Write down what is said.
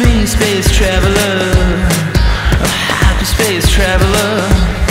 Space traveler, a happy space traveler.